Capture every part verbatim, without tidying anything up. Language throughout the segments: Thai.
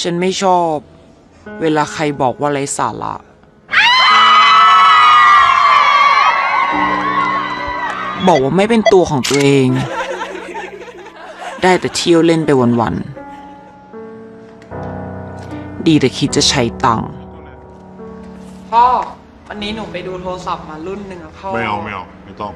ฉันไม่ชอบเวลาใครบอกว่าไร้สาระบอกว่าไม่เป็นตัวของตัวเองได้แต่เที่ยวเล่นไปวันๆดีแต่คิดจะใช้ตังค์พ่อวันนี้หนูไปดูโทรศัพท์มารุ่นหนึ่งอะพ่อไม่เอาไม่เอาไม่ต้อง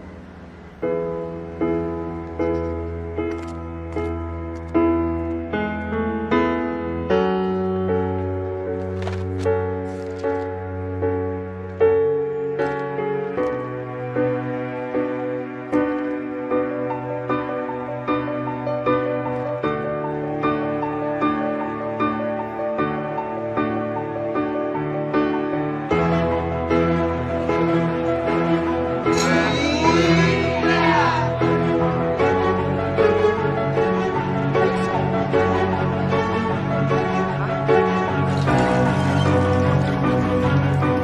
ท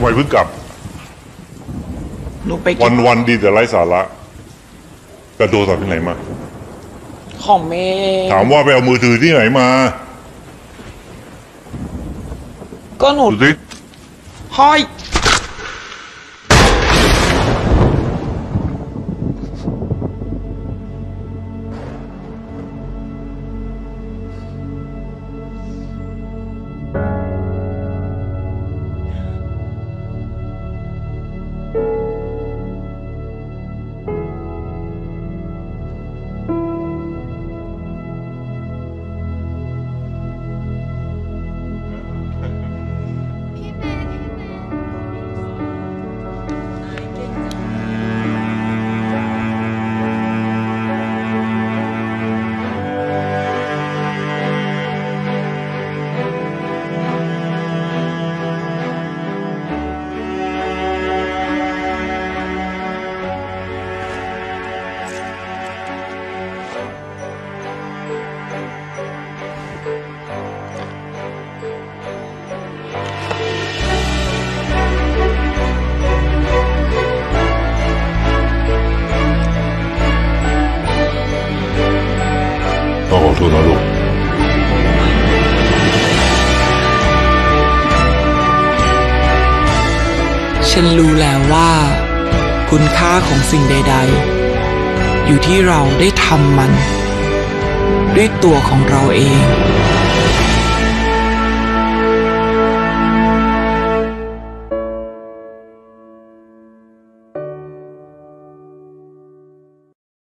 ำไมเพิ่งกลับวันวันดีแต่ไร้สาระกระโดดจากที่ไหนมาของเมถามว่าไปเอามือถือที่ไหนมาก็หนูดิห้อยถูกแล้วลูกฉันรู้แล้วว่าคุณค่าของสิ่งใดๆอยู่ที่เราได้ทำมันด้วยตัวของเราเอง